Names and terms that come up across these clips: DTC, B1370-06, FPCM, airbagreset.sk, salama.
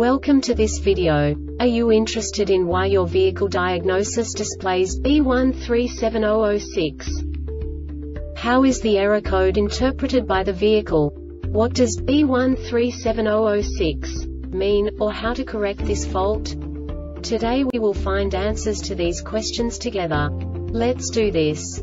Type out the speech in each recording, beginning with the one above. Welcome to this video. Are you interested in why your vehicle diagnosis displays B1370-06? How is the error code interpreted by the vehicle? What does B1370-06 mean, or how to correct this fault? Today we will find answers to these questions together. Let's do this.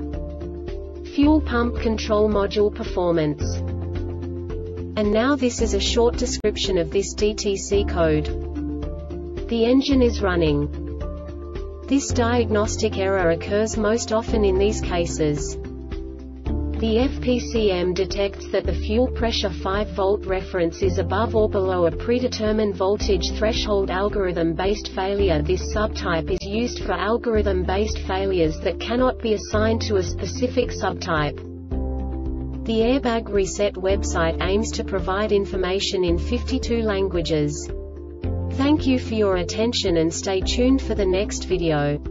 fuel pump control module performance. And now this is a short description of this DTC code. The engine is running. This diagnostic error occurs most often in these cases. The FPCM detects that the fuel pressure 5-volt reference is above or below a predetermined voltage threshold. Algorithm-based failure. This subtype is used for algorithm-based failures that cannot be assigned to a specific subtype. The Airbag Reset website aims to provide information in 52 languages. Thank you for your attention and stay tuned for the next video.